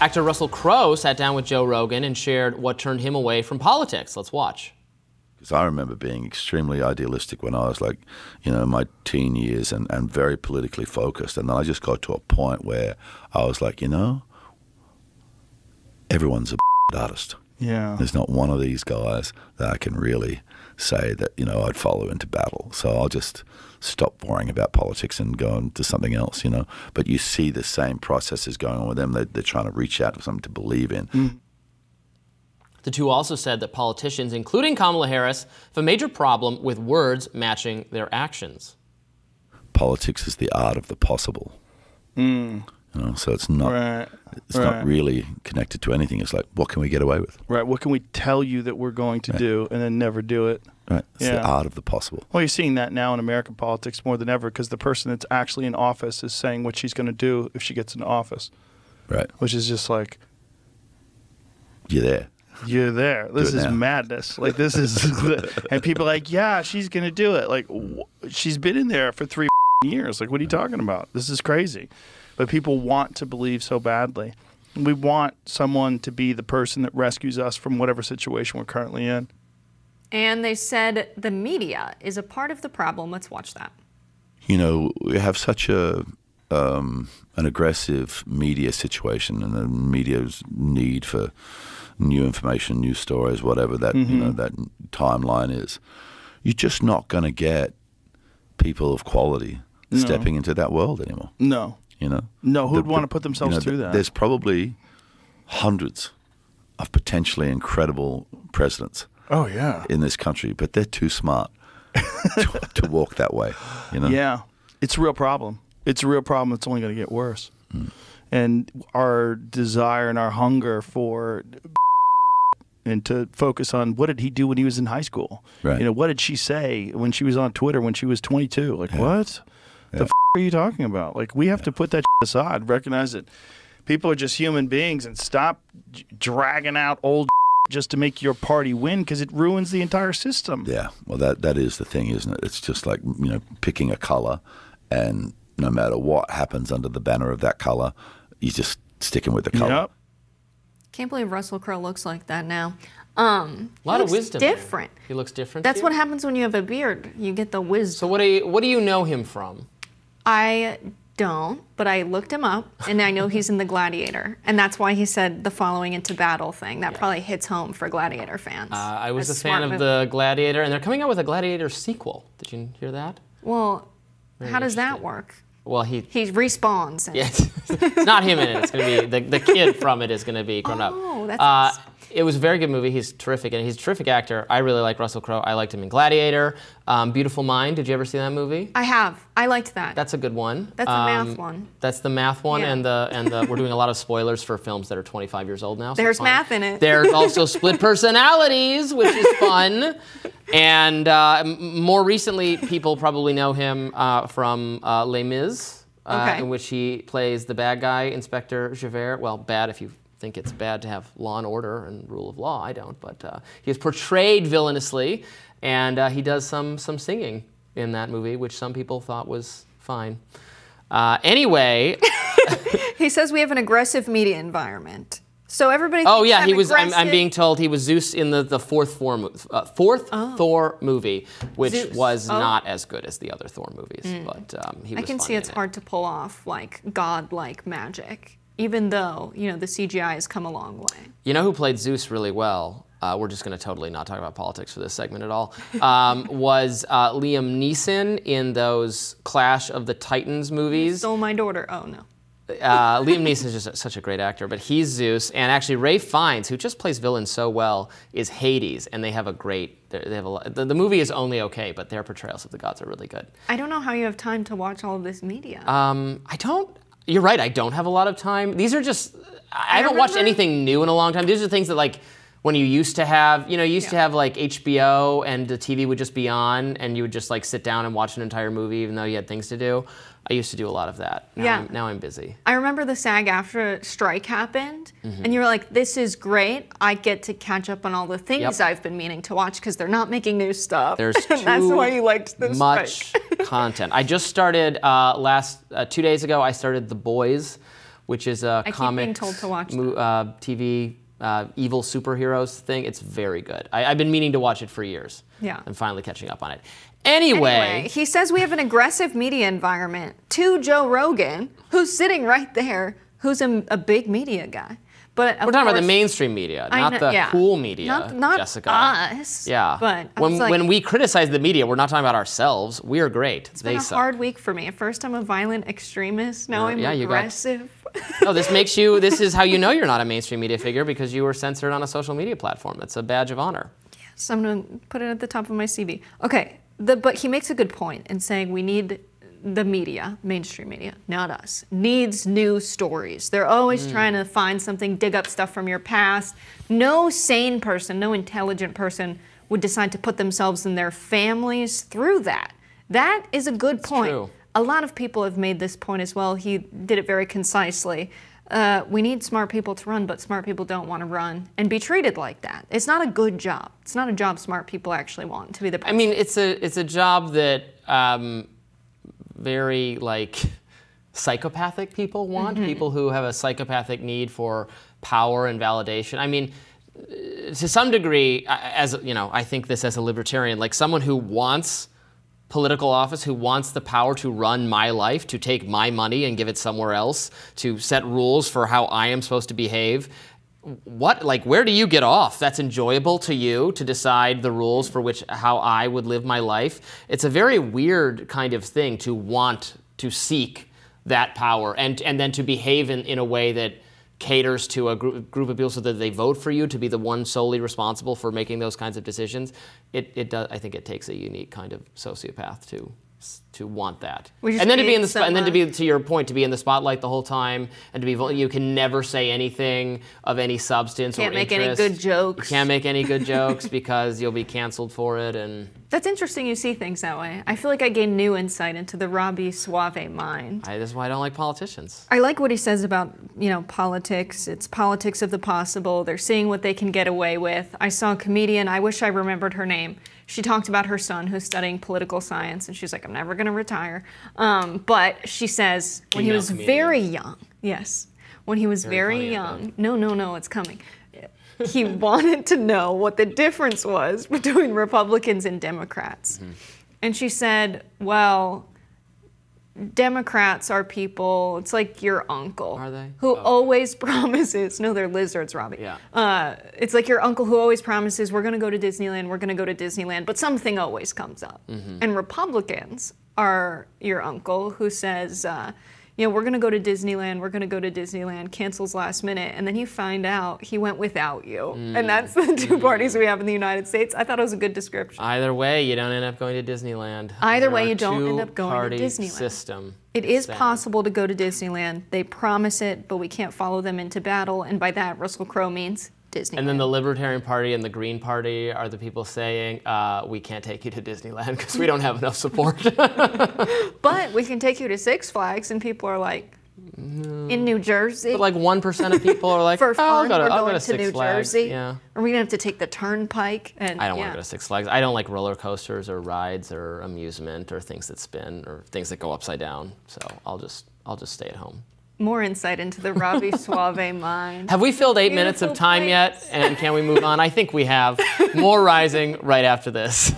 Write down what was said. Actor Russell Crowe sat down with Joe Rogan and shared what turned him away from politics. Let's watch. Because I remember being extremely idealistic when I was like, you know, my teen years and very politically focused. And then I just got to a point where I was like, you know, everyone's a artist. Yeah. There's not one of these guys that I can really say that, you know, I'd follow into battle. So I'll just stop worrying about politics and go on to something else, you know. But you see the same processes going on with them. They're trying to reach out for something to believe in. Mm. The two also said that politicians, including Kamala Harris, have a major problem with words matching their actions. Politics is the art of the possible. Mm. You know, so it's not not really connected to anything. It's like, what can we get away with? Right. What can we tell you that we're going to do and then never do it? Right. It's the art of the possible. Well, you're seeing that now in American politics more than ever, because the person that's actually in office is saying what she's going to do if she gets in office. Right. Which is just like, you're there. You're there. This is madness. Like, this is, and people are like, yeah, she's going to do it. Like, she's been in there for 3 years. Like, what are you talking about? This is crazy. But people want to believe so badly. We want someone to be the person that rescues us from whatever situation we're currently in. And they said the media is a part of the problem. Let's watch that. You know, we have such a an aggressive media situation, and the media's need for new information, new stories, whatever that you know, that timeline is. You're just not going to get people of quality stepping into that world anymore. No. You know, no, who'd want to put themselves through that? There's probably hundreds of potentially incredible presidents. Oh yeah, in this country, but they're too smart to walk that way. You know, yeah, it's a real problem. It's a real problem. It's only going to get worse. Mm. And our desire and our hunger for and to focus on what did he do when he was in high school? Right. You know, what did she say when she was on Twitter when she was 22? Like what? The are you talking about? Like, we have to put that aside, recognize that people are just human beings, and stop dragging out old just to make your party win, because it ruins the entire system. Yeah, well, that is the thing, isn't it? It's just like, you know, picking a color, and no matter what happens under the banner of that color, you're just sticking with the color. Yep. Can't believe Russell Crowe looks like that now. A lot of wisdom. Different. He looks different. That's what happens when you have a beard. You get the wisdom. So what do you know him from? I don't, but I looked him up, and I know he's in the Gladiator, and that's why he said the following into battle thing. That probably hits home for Gladiator fans. I was a fan of the Gladiator, and they're coming out with a Gladiator sequel. Did you hear that? Well, how does that work? Well, he respawns. And... Yes, it's not him in it. It's going to be the kid from it is going to be grown up. Oh, that's awesome. It was a very good movie. He's terrific, and he's a terrific actor. I really like Russell Crowe. I liked him in Gladiator. Beautiful Mind. Did you ever see that movie? I have. I liked that. That's a good one. That's the math one. That's the math one, yeah. and the we're doing a lot of spoilers for films that are 25 years old now. So there's math in it. There's also Split Personalities, which is fun. And more recently, people probably know him from Les Mis, in which he plays the bad guy, Inspector Javert. Well, bad if you think it's bad to have law and order and rule of law. I don't, but he is portrayed villainously, and he does some singing in that movie, which some people thought was fine. Anyway, he says we have an aggressive media environment, so everybody. Oh yeah, he was. I'm being told he was Zeus in the fourth Thor movie, which was not as good as the other Thor movies. Mm. But he was. I can see it's hard to pull off like godlike magic. Even though, you know, the CGI has come a long way. You know who played Zeus really well? We're just going to totally not talk about politics for this segment at all. Was Liam Neeson in those Clash of the Titans movies. He stole my daughter. Oh, no. Liam Neeson is just such a great actor, but he's Zeus. And actually, Ray Fiennes, who just plays villains so well, is Hades. And they have a great, they have a, the movie is only okay, but their portrayals of the gods are really good. I don't know how you have time to watch all of this media. I don't. You're right, I don't have a lot of time. These are just, I haven't watched anything new in a long time. These are things that, like, when you used to have, you know, you used to have, like, HBO, and the TV would just be on, and you would just, like, sit down and watch an entire movie even though you had things to do. I used to do a lot of that. Now, now I'm busy. I remember the SAG after strike happened, and you were like, this is great. I get to catch up on all the things I've been meaning to watch because they're not making new stuff. There's and that's why you liked this much content. I just started 2 days ago, I started The Boys, which is a comic, TV, evil superheroes thing. It's very good. I've been meaning to watch it for years. Yeah. I'm finally catching up on it. Anyway, he says we have an aggressive media environment to Joe Rogan, who's sitting right there, who's a big media guy. But we're talking about the mainstream media, not the cool media, not Jessica. Us. Yeah. But when we criticize the media, we're not talking about ourselves. We are great. It's been a hard week for me. At first, I'm a violent extremist. Now I'm aggressive. No, this makes you. This is how you know you're not a mainstream media figure, because you were censored on a social media platform. It's a badge of honor. Yes, I'm gonna put it at the top of my CV. Okay, but he makes a good point in saying we need. The media, mainstream media, not us, needs new stories. They're always trying to find something, dig up stuff from your past. No sane person, no intelligent person would decide to put themselves and their families through that. That is a good point. True. A lot of people have made this point as well. He did it very concisely. We need smart people to run, but smart people don't want to run and be treated like that. It's not a good job. It's not a job smart people actually want to be the person. I mean, it's a job that... very like psychopathic people want, people who have a psychopathic need for power and validation. I mean, to some degree, as you know, I think this as a libertarian, like someone who wants political office, who wants the power to run my life, to take my money and give it somewhere else, to set rules for how I am supposed to behave. What, like, where do you get off? That's enjoyable to you to decide the rules for which, how I would live my life. It's a very weird kind of thing to want to seek that power and then to behave in a way that caters to a group of people so that they vote for you to be the one solely responsible for making those kinds of decisions. It does. I think it takes a unique kind of sociopath to want that, and then to be in the spot, and then to your point, to be in the spotlight the whole time, and to be you can never say anything of any substance or interest. Can't make any good jokes. You can't make any good jokes because you'll be canceled for it. And that's interesting. You see things that way. I feel like I gained new insight into the Robby Soave mind. That's why I don't like politicians. I like what he says about politics. It's politics of the possible. They're seeing what they can get away with. I saw a comedian. I wish I remembered her name. She talked about her son who's studying political science, and she's like, I'm never going to retire. But she says when he was very young, when he was very young, no, it's coming. He wanted to know what the difference was between Republicans and Democrats. And she said, well, Democrats are people, it's like your uncle. Are they? Who always promises, no, they're lizards, Robby. Yeah. It's like your uncle who always promises, we're gonna go to Disneyland, we're gonna go to Disneyland, but something always comes up. And Republicans are your uncle who says, we're gonna go to Disneyland, cancels last minute, and then you find out he went without you. And that's the two parties we have in the United States. I thought it was a good description. Either way, you don't end up going to Disneyland. Either way, you don't end up going to Disneyland. System. It is possible to go to Disneyland. They promise it, but we can't follow them into battle, and by that, Russell Crowe means Disneyland. And then the Libertarian Party and the Green Party are the people saying, we can't take you to Disneyland because we don't have enough support. But we can take you to Six Flags, and people are like, in New Jersey. But like 1% of people are like, for fun, I'll go to Six Flags. Yeah. Are we going to have to take the Turnpike? And I don't want to go to Six Flags. I don't like roller coasters or rides or amusement or things that spin or things that go upside down. So I'll just stay at home. More insight into the Robby Soave mind. Have we filled 8 minutes of time yet? And can we move on? I think we have. More Rising right after this.